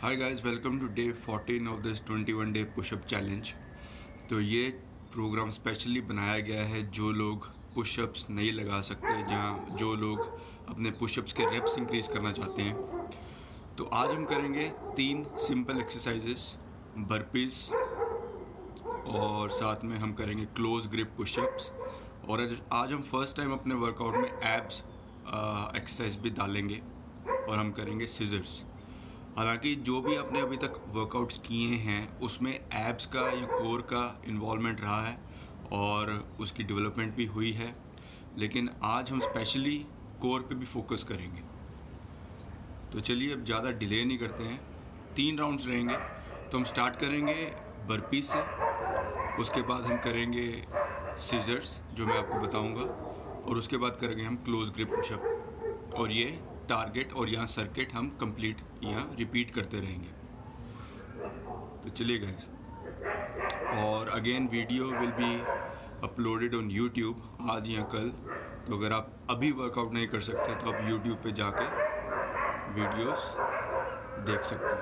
Hi guys, welcome to day 14 of this 21 day pushup challenge. तो ये programme specially बनाया गया है जो लोग पुशअप्स नहीं लगा सकते, जहाँ जो लोग अपने पुशअप्स के रेप्स इंक्रीज करना चाहते हैं। तो आज हम करेंगे 3 सिंपल एक्सरसाइजेस, बर्पीस और साथ में हम करेंगे क्लोज ग्रिप पुशअप्स। और आज हम फर्स्ट टाइम अपने वर्कआउट में एब्स एक्सरसाइज भी डालेंगे और हम करेंगे सिजर्स। हालांकि जो भी आपने अभी तक वर्कआउट्स किए हैं उसमें एब्स का या कोर का इन्वॉल्वमेंट रहा है और उसकी डेवलपमेंट भी हुई है, लेकिन आज हम स्पेशली कोर पे भी फोकस करेंगे। तो चलिए अब ज़्यादा डिले नहीं करते हैं, 3 राउंड्स रहेंगे। तो हम स्टार्ट करेंगे बर्पी से, उसके बाद हम करेंगे सीजर्स जो मैं आपको बताऊंगा, और उसके बाद करेंगे हम क्लोज ग्रिप पुशअप। और ये टारगेट और यहाँ सर्किट हम कंप्लीट यहाँ रिपीट करते रहेंगे। तो चलिए गाइस, और again video will be uploaded on YouTube आज या कल। तो अगर आप अभी वर्कआउट नहीं कर सकते तो आप यूट्यूब पे जाके वीडियोस देख सकते हैं।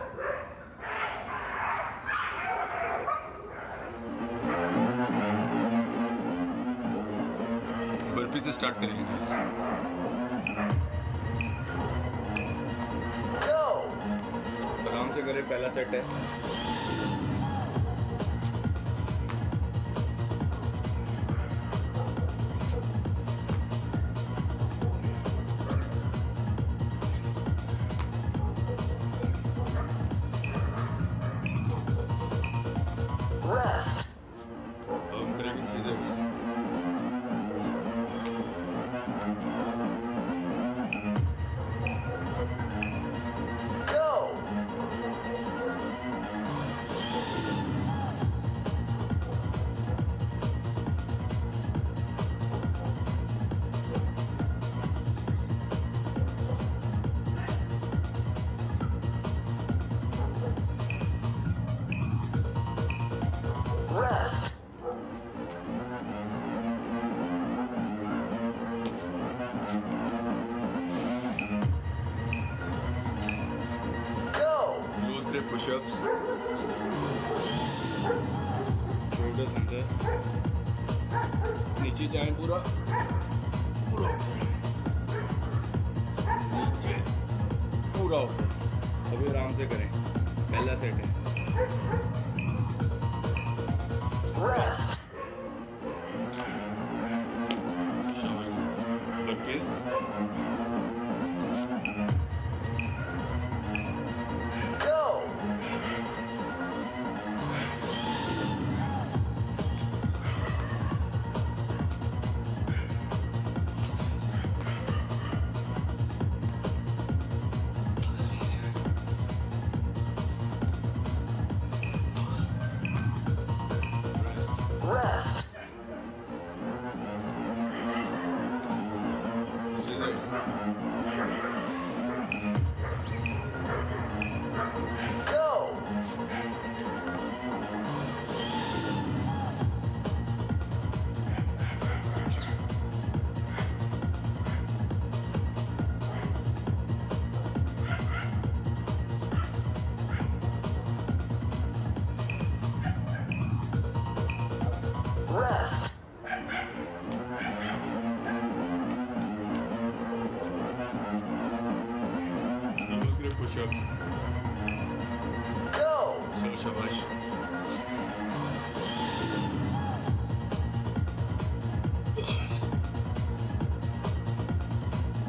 बर्पी से स्टार्ट करेंगे गाइस, आराम से करें, पहला सेट है। हम करेंगे सीजर्स। Push-ups, shoulders अंदर, नीचे जाए, पूरा पूरा नीचे, पूरा ऊपर। अभी आराम से करें, पहला सेट है।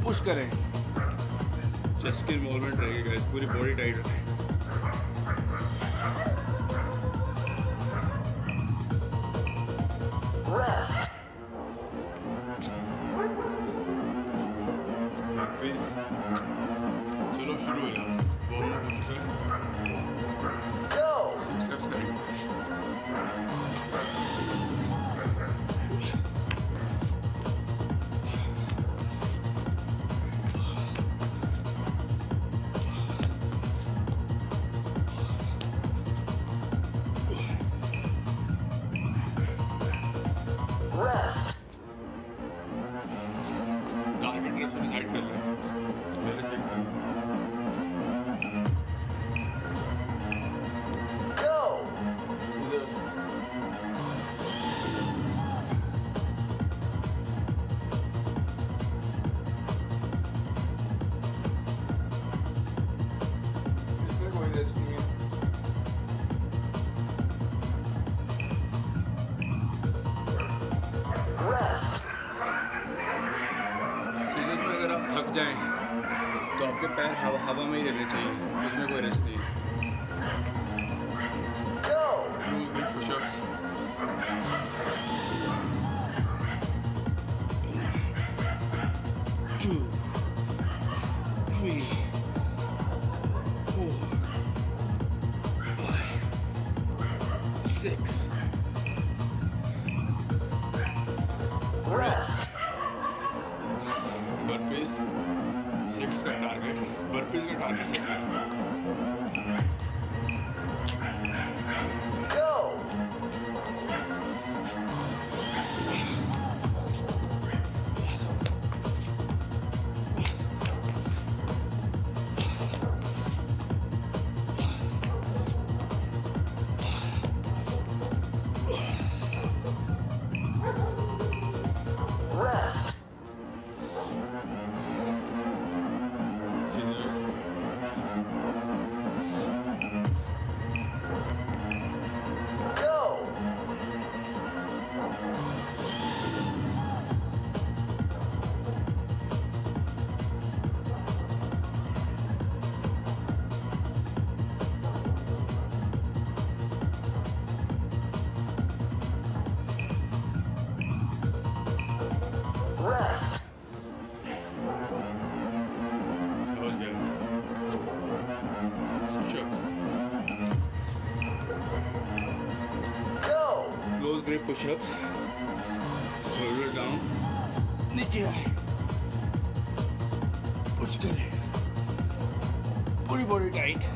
पुश करें, चेस्ट की इन्वॉल्वमेंट रहेगी गाइस, पूरी बॉडी टाइट रखें। चलो शुरू हो जाओ, सिक्स स्टेप्स करें। Let's take some. थक जाएं तो आपके पैर हवा में ही रहने चाहिए, उसमें कोई रेस्ट नहीं। पुशअप्स push-ups, roll down, नीचे आए, पुश करें, पूरी body tight,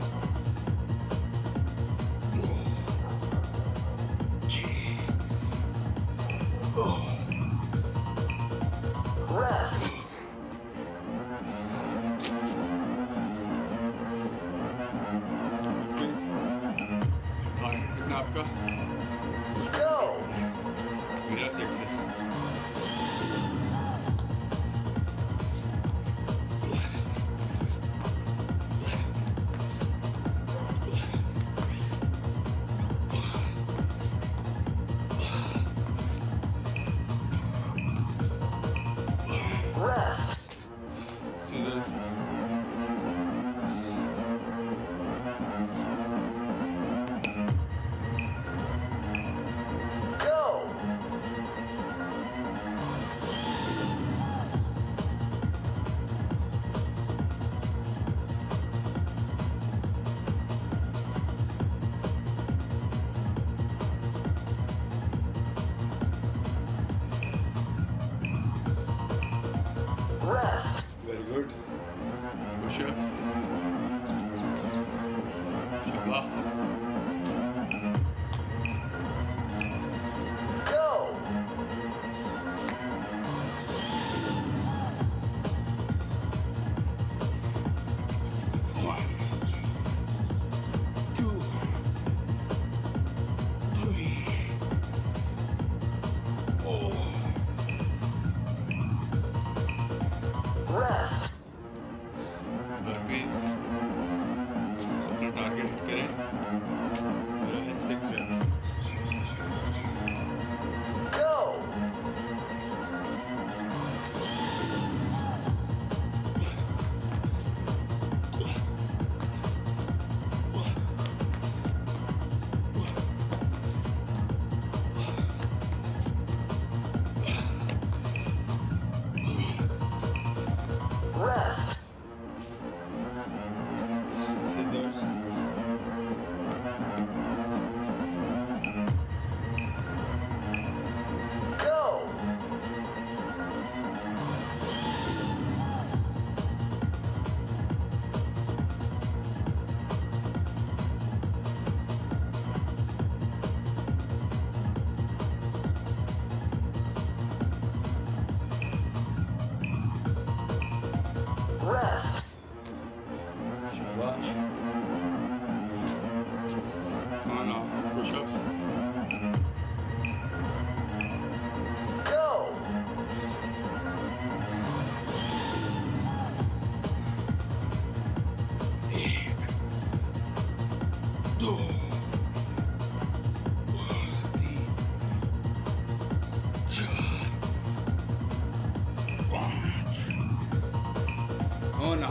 Oh no.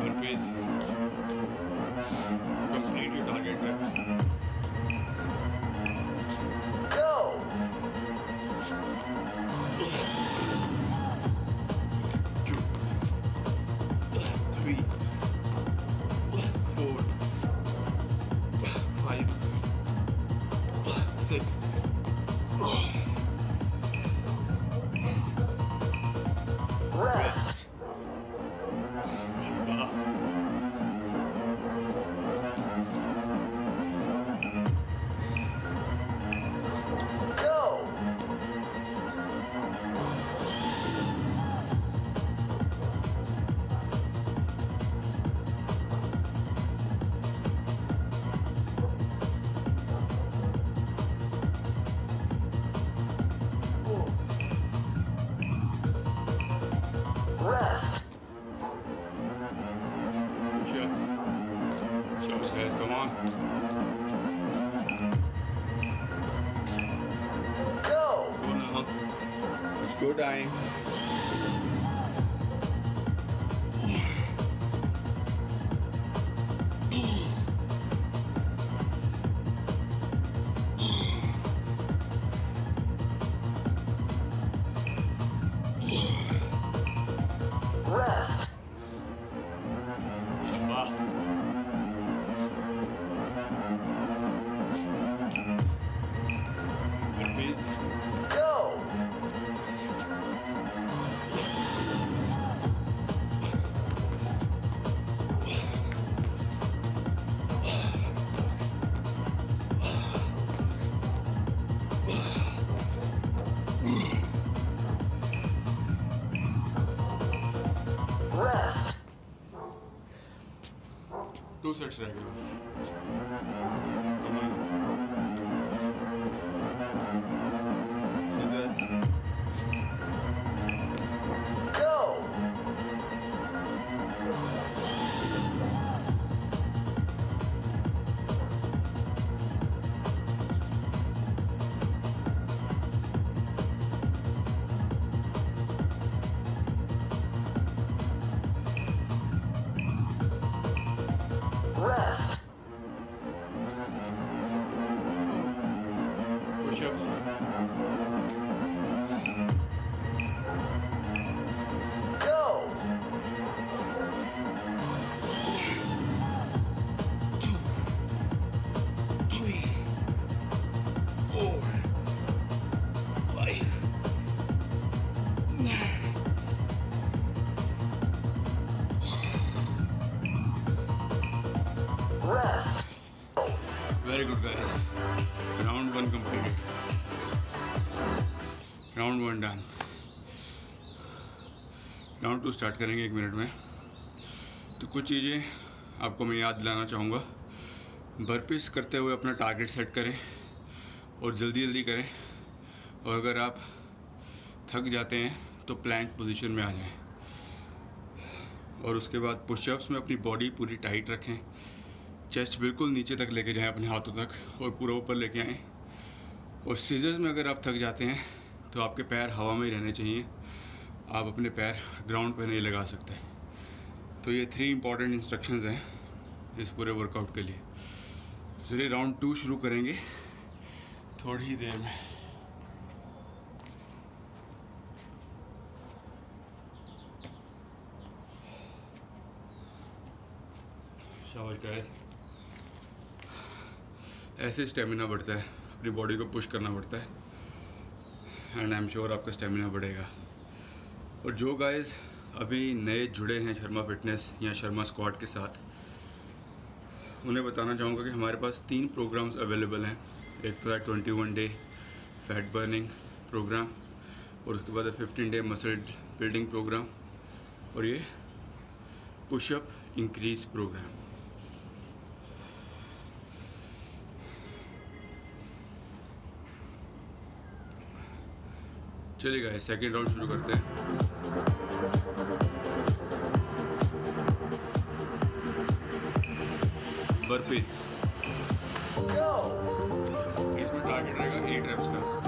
Good pace. Complete your target reps. Go! Two. 3. 4. 5. 6. 2 sets regulars. Come on. See this? Go! Very good guys, round 1 completed, round 1 done, round 2 start करेंगे 1 minute में। तो कुछ चीज़ें आपको मैं याद दिलाना चाहूँगा। बर्पीस करते हुए अपना टारगेट सेट करें और जल्दी जल्दी करें, और अगर आप थक जाते हैं तो प्लैंक पोजीशन में आ जाएं, और उसके बाद पुशअप्स में अपनी बॉडी पूरी टाइट रखें, चेस्ट बिल्कुल नीचे तक लेके जाएं अपने हाथों तक और पूरा ऊपर लेके आएँ। और सीजर्स में अगर आप थक जाते हैं तो आपके पैर हवा में ही रहने चाहिए, आप अपने पैर ग्राउंड पे नहीं लगा सकते। तो ये 3 इंपॉर्टेंट इंस्ट्रक्शंस हैं इस पूरे वर्कआउट के लिए। चलिए राउंड 2 शुरू करेंगे थोड़ी ही देर में। शाबाश गाइस, ऐसे स्टेमिना बढ़ता है, अपनी बॉडी को पुश करना पड़ता है, एंड आई एम श्योर आपका स्टेमिना बढ़ेगा। और जो गाइस अभी नए जुड़े हैं शर्मा फिटनेस या शर्मा स्क्वाड के साथ, उन्हें बताना चाहूँगा कि हमारे पास 3 प्रोग्राम्स अवेलेबल हैं। एक तो है 21 डे फैट बर्निंग प्रोग्राम, और उसके बाद 15 डे मसल बिल्डिंग प्रोग्राम, और ये पुशअप इंक्रीज प्रोग्राम। चलिए गाइस सेकेंड राउंड शुरू करते हैं। बर्पीज इसमें टारगेट रहेगा 8 रेप्स का।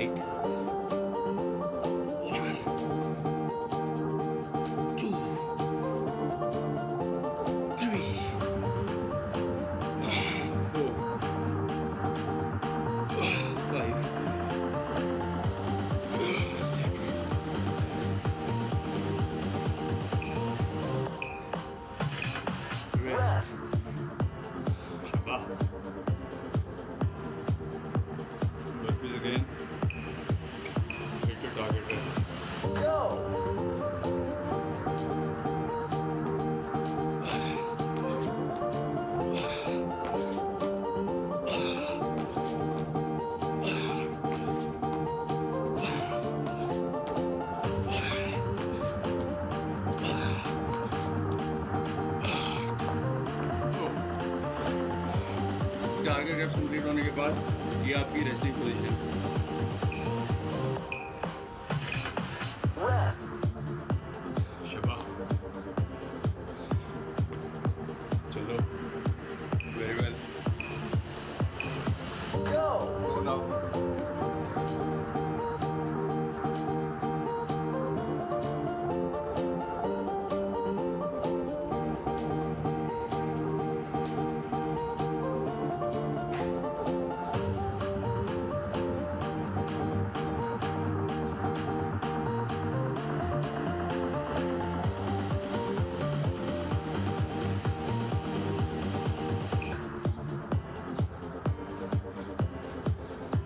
8. टारगेट रेप्स कंप्लीट होने के बाद ये आपकी रेस्टिंग पोजीशन है। चलो, very well, go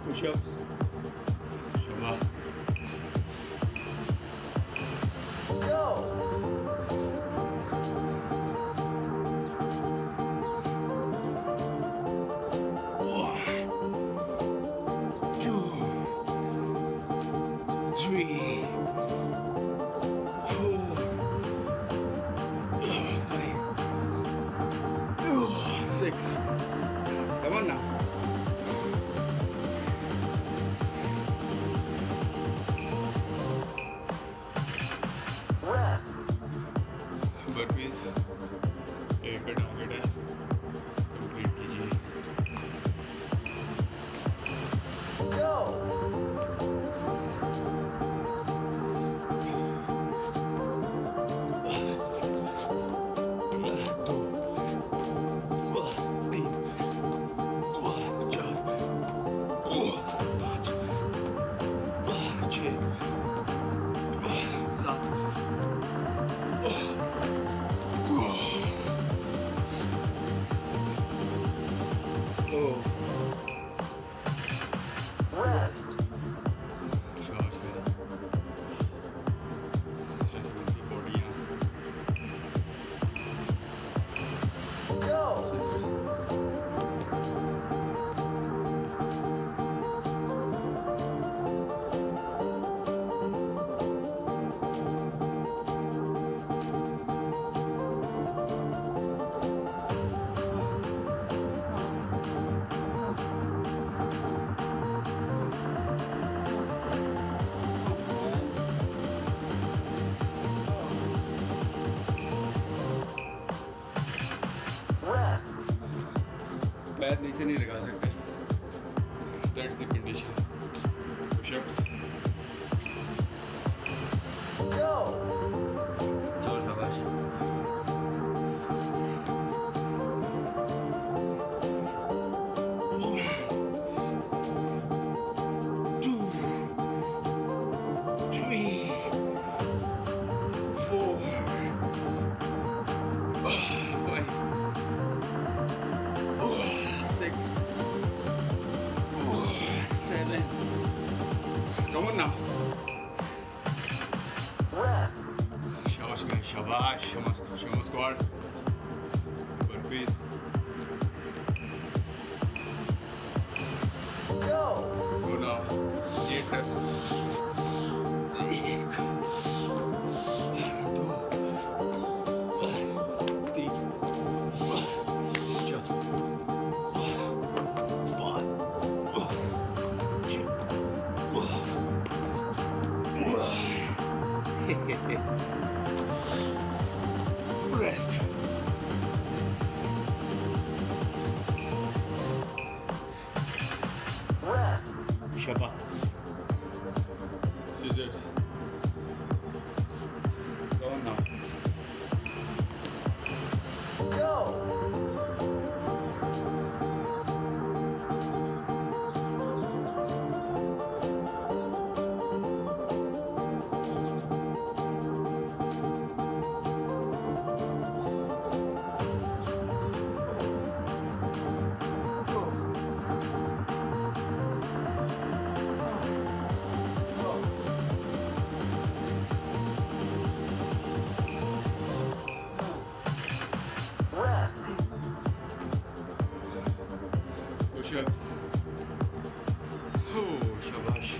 push-ups, Sharma, go! पैर नीचे नहीं लगा सकते, दैट्स द कंडीशन। पुशअप्स, चलो शाबाश। Come on now. Shabash guys, shabash. Sharma squad. Burpees. Go now. 8 reps. Rest. Shabbat. push-ups. Oh, shabash.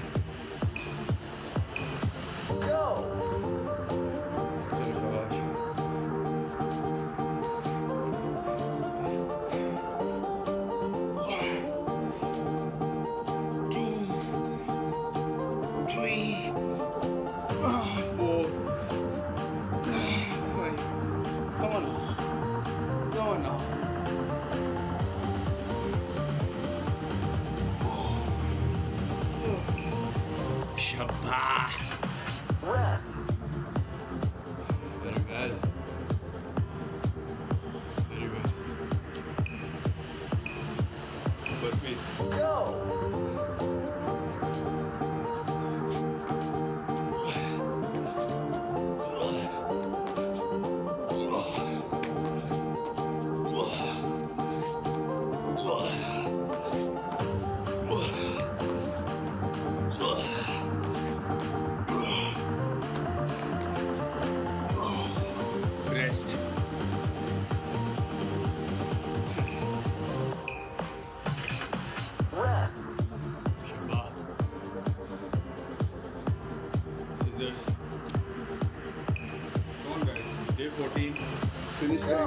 Finish करेंगे।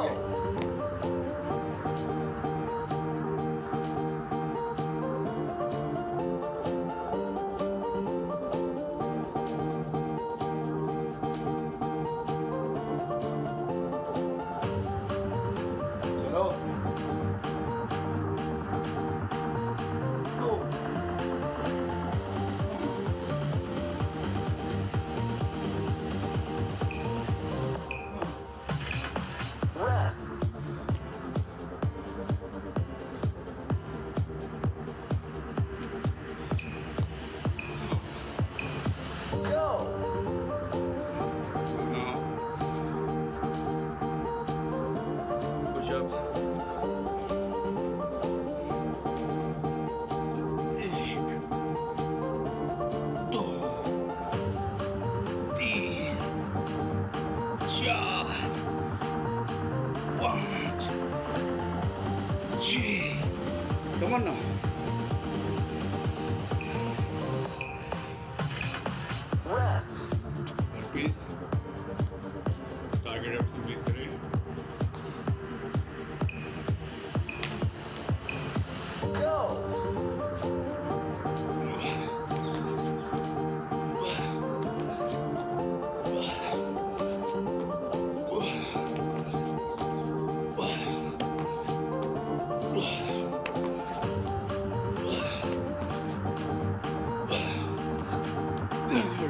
चलो। Come on now. Burpees. Target up to be 3.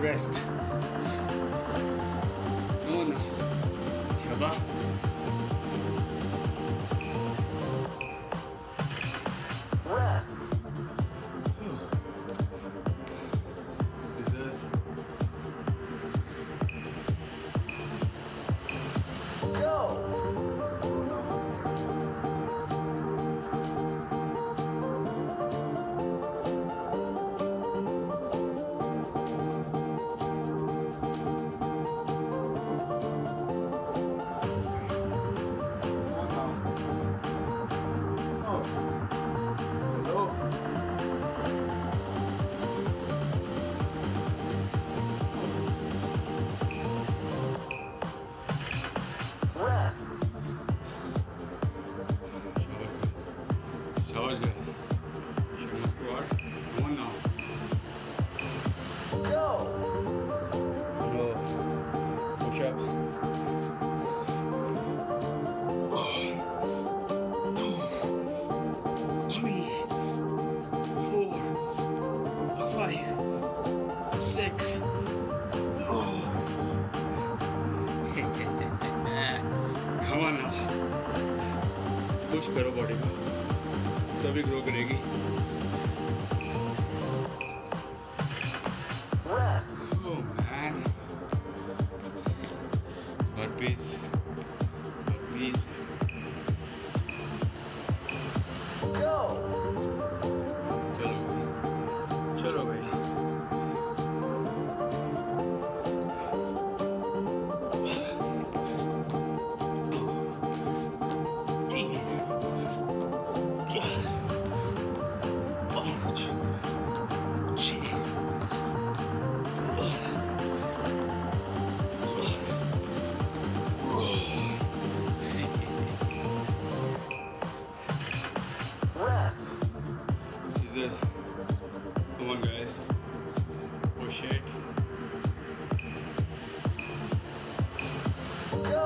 Rest. No, no. Yaba. Scissors. Go. Guys, Sharma squad. Come on now. Go. Hello. Push ups. One, 2, 3, 4, 5, 6. Come on now. Push your body. तभी grow करेगी। Oh man, burpees. Go. चलो भाई। this. Come on, guys. Push it. Go!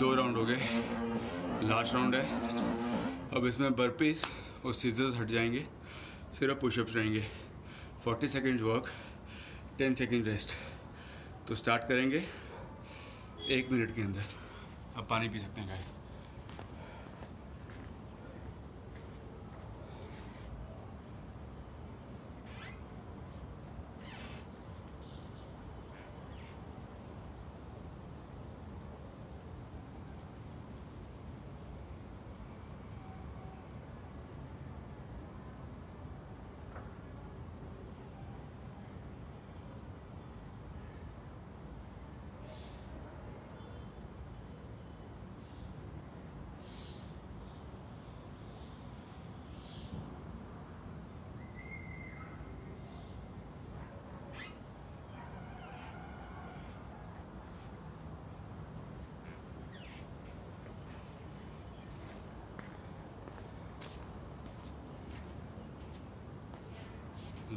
दो round हो गए, last round है। अब इसमें बर्पीस और सीजर्स हट जाएंगे, सिर्फ पुशअप्स रहेंगे। 40 सेकेंड वर्क, 10 सेकेंड रेस्ट। तो स्टार्ट करेंगे 1 मिनट के अंदर। अब पानी पी सकते हैं guys.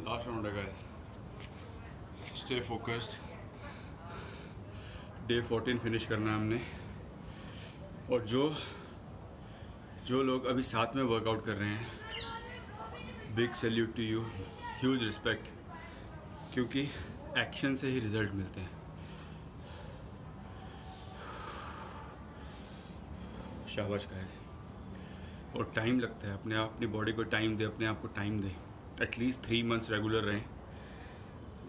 Last round guys, stay focused. Day 14 finish करना है हमने। और जो लोग अभी साथ में वर्कआउट कर रहे हैं, big salute to you, huge respect, क्योंकि एक्शन से ही रिजल्ट मिलते हैं। शाबाश गाइस। और टाइम लगता है, अपने आप अपनी बॉडी को टाइम दे, अपने आप को टाइम दे। एटलीस्ट 3 मंथ्स रेगुलर रहें,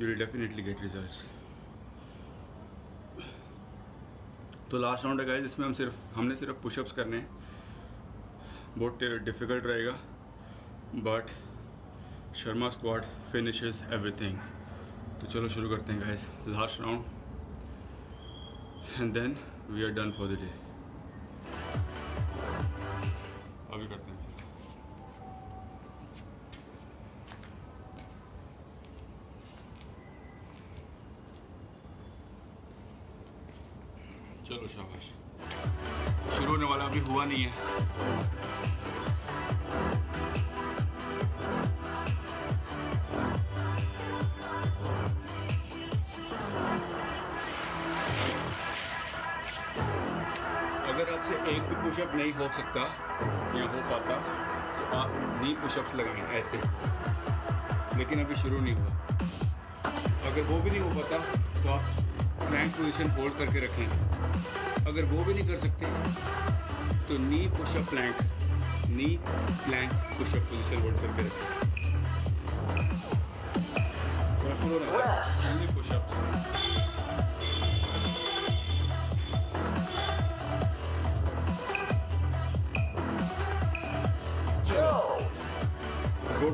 you will definitely get results. तो लास्ट राउंड है गाइस, इसमें हमने सिर्फ पुशअप्स करने हैं। बहुत डिफिकल्ट रहेगा, but Sharma squad finishes everything. तो चलो शुरू करते हैं guys, last round, and then we are done for the day. अभी करते हैं। चलो शाबाश, शुरू होने वाला, अभी हुआ नहीं है। अगर आपसे एक भी पुशअप नहीं हो सकता या हो पाता तो आप नी पुशअप्स लगाएं ऐसे, लेकिन अभी शुरू नहीं हुआ। अगर वो भी नहीं हो पाता तो आप प्लैंक पोजीशन होल्ड करके रखें। अगर वो भी नहीं कर सकते तो knee pushup plank pushup position hold करके रखें। पुशअप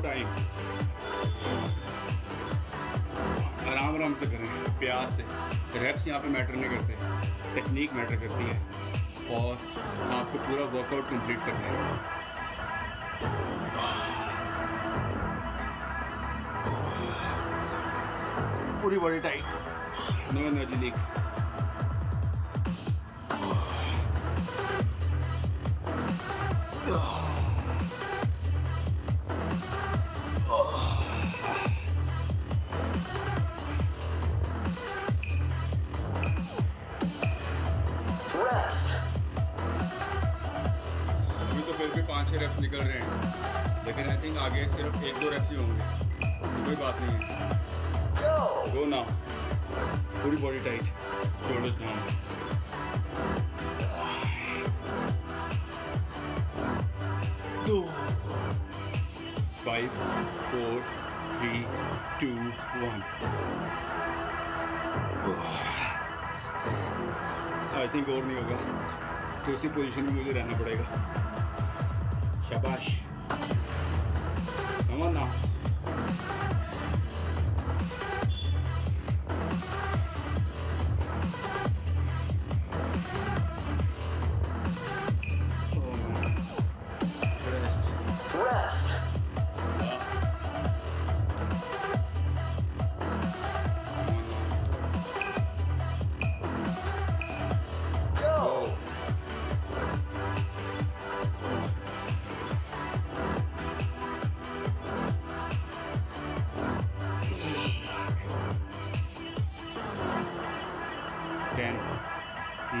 टाइम आराम आराम से करें, प्यार से। रेप्स यहाँ पे मैटर नहीं करते, टेक्निक मैटर करती है और आपको पूरा वर्कआउट कंप्लीट करना है। पूरी body tight, no energy leaks. फिर भी 5-6 रेप्स निकल रहे हैं, लेकिन आई थिंक आगे सिर्फ 1-2 रेप्स ही होंगे, कोई बात नहीं है। गो नाउ, पूरी body tight, shoulders down. 2, 5, 4, 3, 2, 1। I think और नहीं होगा, तो इसी पोजिशन में मुझे रहना पड़ेगा। शाबाश, come on now। Rest।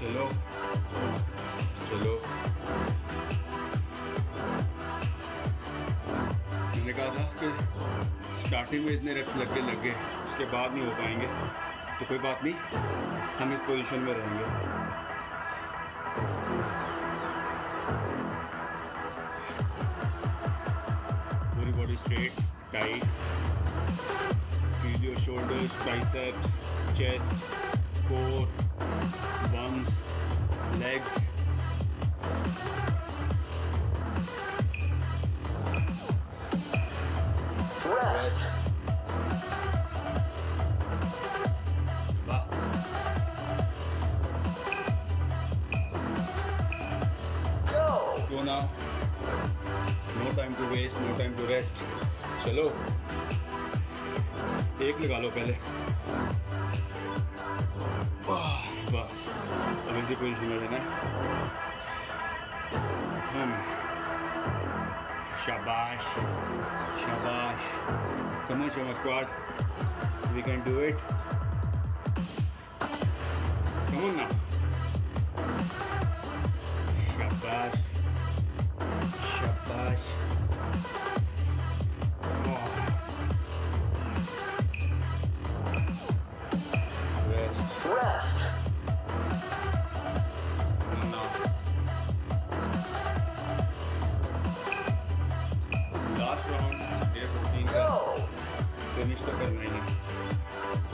चलो, मैंने कहा था कि स्टार्टिंग में इतने रेप्स लग गए, उसके बाद नहीं हो पाएंगे, तो कोई बात नहीं, हम इस पोजीशन में रहेंगे। पूरी body straight, tight, feel your shoulders, biceps, chest, core, bums, legs। Rest। Go। Go now। No time to waste, no time to rest। चलो, एक लगा लो पहले। बस, अब इसी पोजिशन में रहना है। शाबाश, शाबाश। Come on Sharma squad, we can do it. Come on now. शाबाश, शाबाश।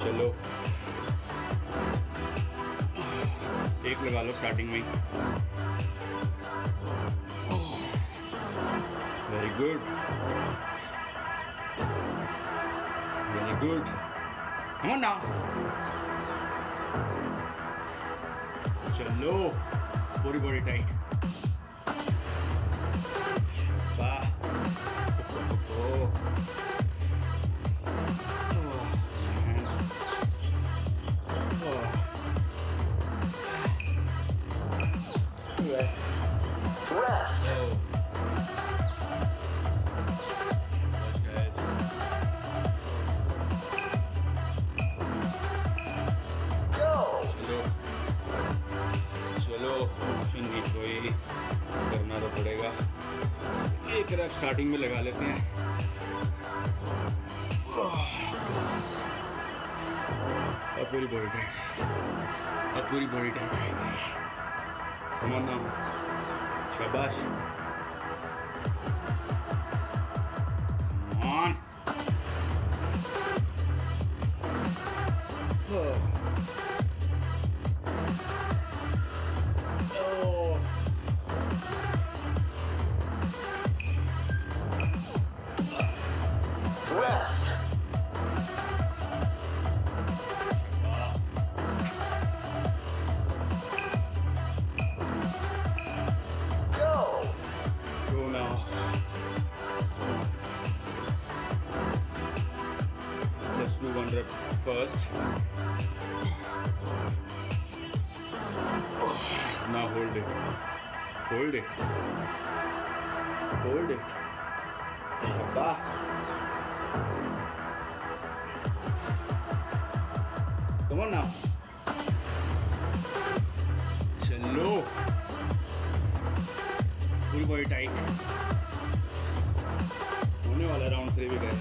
चलो, एक लगा लो स्टार्टिंग में। Very good, very good. Come on now. चलो, पूरी बॉडी टाइट। Go. एक रैप स्टार्टिंग में लगा लेते हैं। अब पूरी बॉडी टाइट, अब पूरी बॉडी टाइट रहेगी। हमारा नाम शाबाश। First, now hold it, hold it, hold it. Bah. Come on now. Chalo. Full body tight. होने वाला round 3 भी गए।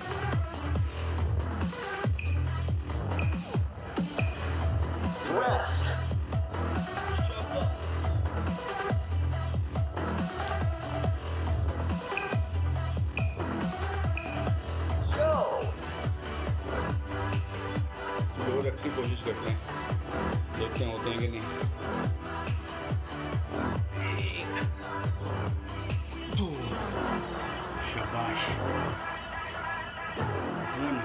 कोशिश करते हैं, देखते हैं होते हैं कि नहीं। एक, दो, शाबाश। Come on.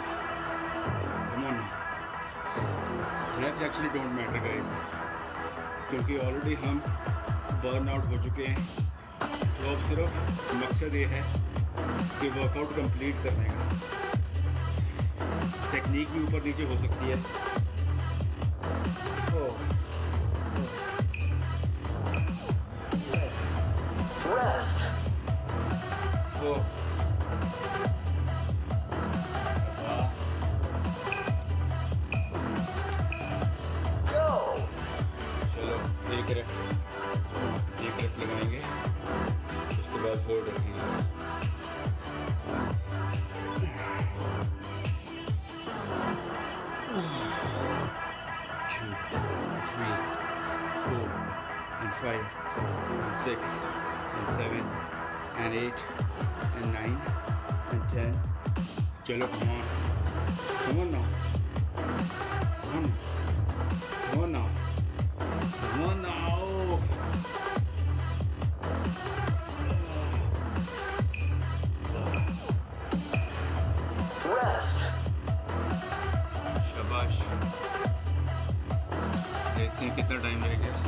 Reps actually don't matter guys, क्योंकि ऑलरेडी हम बर्न आउट हो चुके हैं। तो अब सिर्फ मकसद ये है कि वर्कआउट कंप्लीट करने का। टेक्निक भी ऊपर नीचे हो सकती है। चलो come on now. Rest. शाबाश। देखते हैं कितना टाइम लगेगा।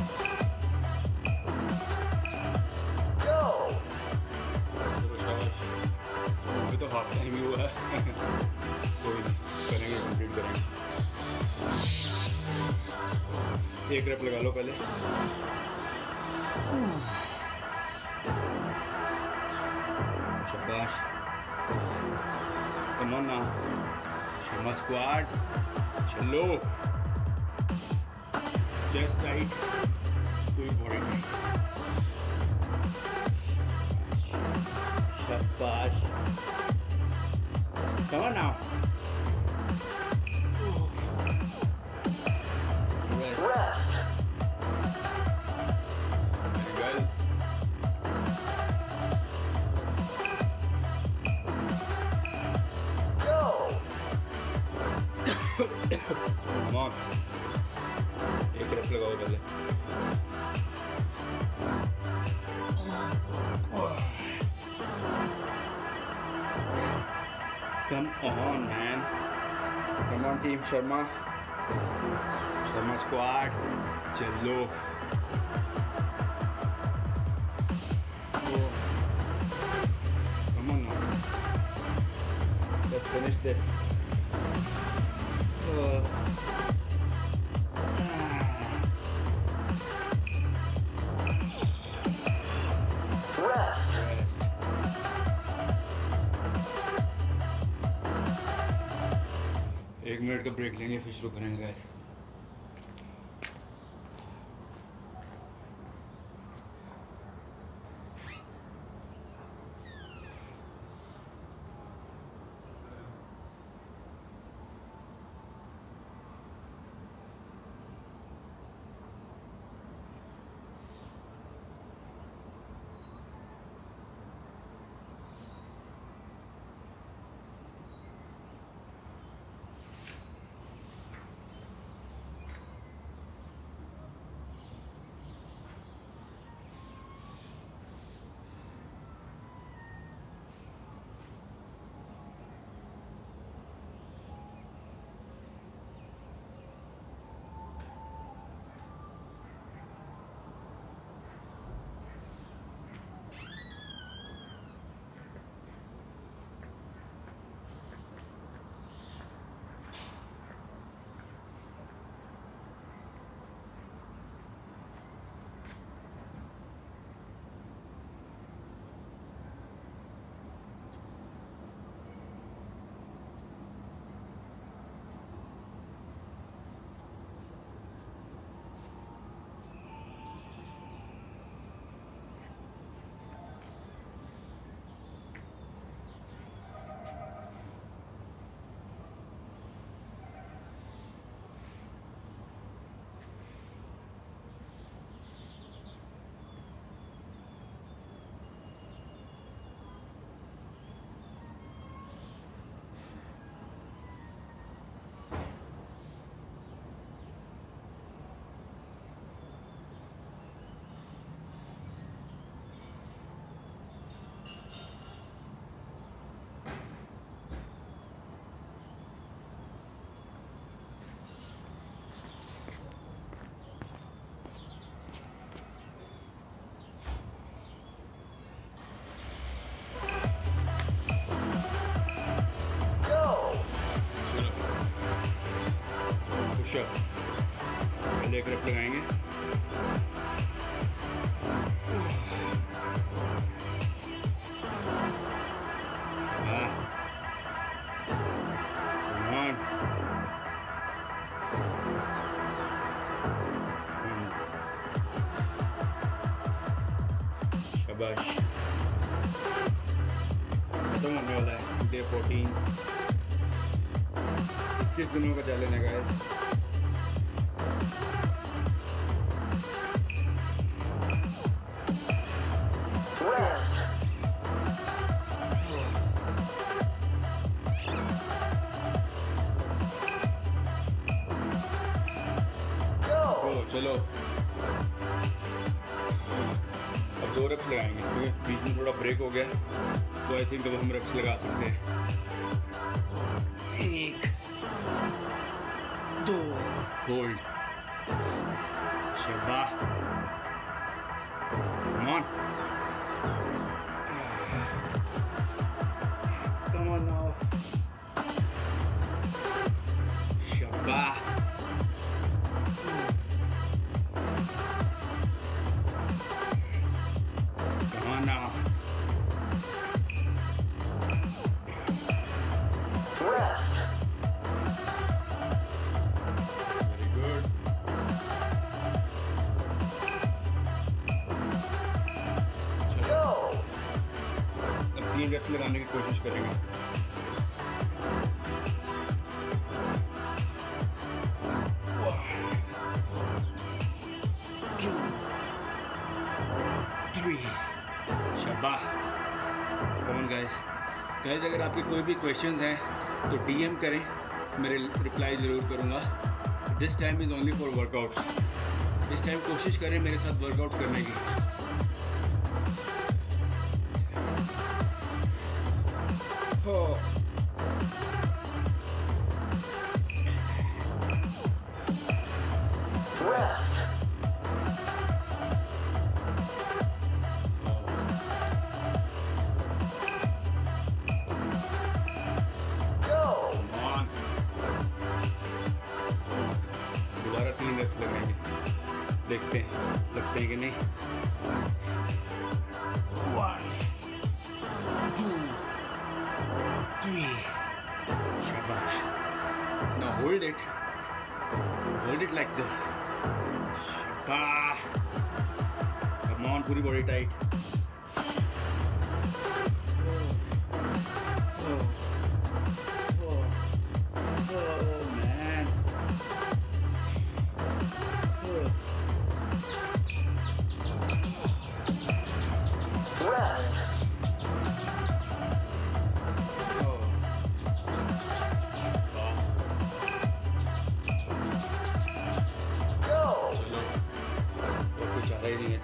एक रेप लगा लो पहले। शाबाश। Come on now, Sharma squad. चलो, चेस्ट टाइट, पूरी बॉडी टाइट। शाबाश। Come on now. Team Sharma, Sharma squad. चलो come on now, let's finish this. Minute का ब्रेक लेंगे, फिर शुरू करेंगे गाइस। बाय। खत्म होने वाला है डे 14, 21 दिनों का चैलेंज है गाइस। चलो अब 2 रेप्स लगाएंगे क्योंकि बीच में थोड़ा ब्रेक हो गया, तो आई थिंक अब हम रेप्स लगा सकते हैं। 1, 2 होल्ड, शाबाश, come on come on now, शाबाश। रेप्स लगाने की कोशिश करेंगे। शाबाश, कम ऑन गाइस। गाइस अगर आपके कोई भी क्वेश्चंस हैं तो डीएम करें, मेरे रिप्लाई ज़रूर करूँगा। This time is only for workouts. इस टाइम कोशिश करें मेरे साथ वर्कआउट करने की। देखते हैं लगते हैं कि नहीं। 1, 2, 3 शाबाश। Now hold it like this, शाबाश। कम ऑन, पूरी बॉडी टाइट।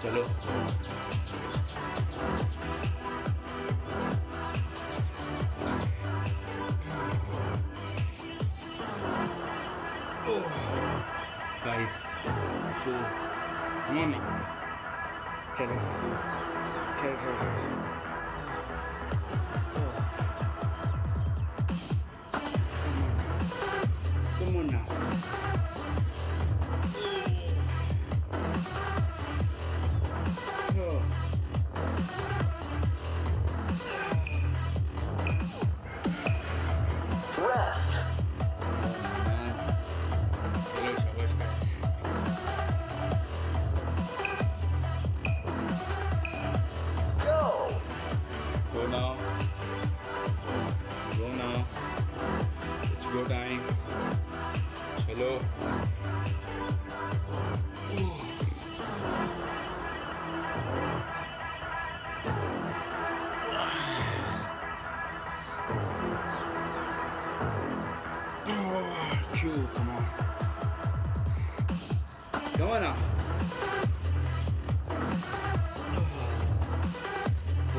चलो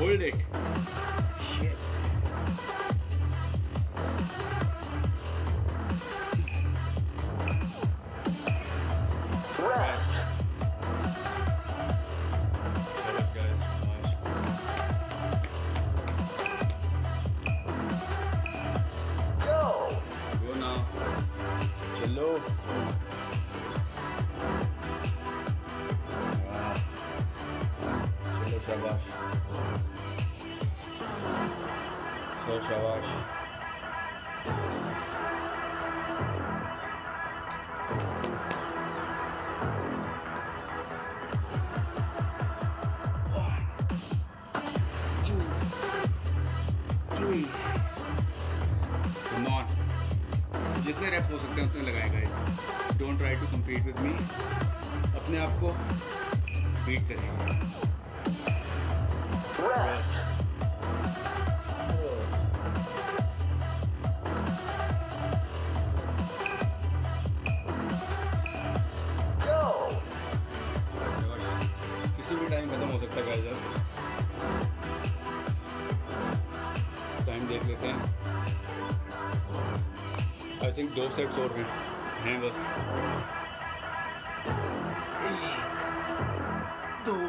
Hold it. Shit. Rest. Hold it, guys. Nice. Go. Go now. Hello. Hello, Shabash. शाबाश। 3। नॉन जितने रैप हो सकते हैं उतने लगाएगा। Don't try to compete with me, अपने आप को बीट करें। टाइम देख लेते हैं। आई थिंक 2 सेट्स और हैं बस। 1 2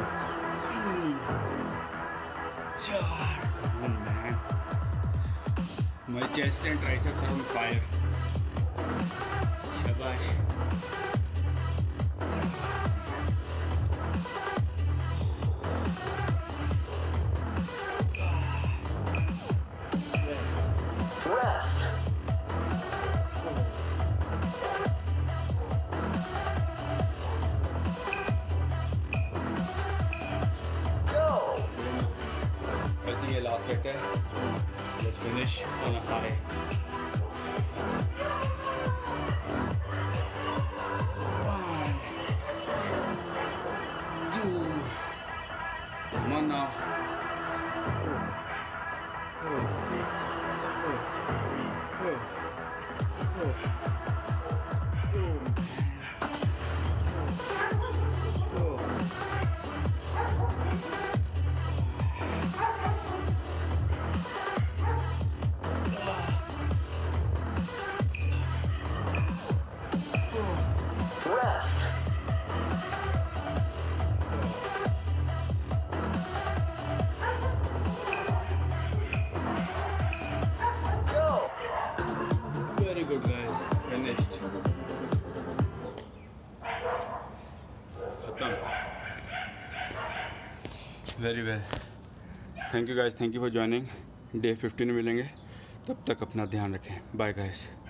3 4। My chest and triceps are on fire. शाबाश। Let's finish on a high. Come on now. Good guys, finished. Very well. Thank you guys. Thank you for joining. Day 15 में मिलेंगे, तब तक अपना ध्यान रखें। Bye guys.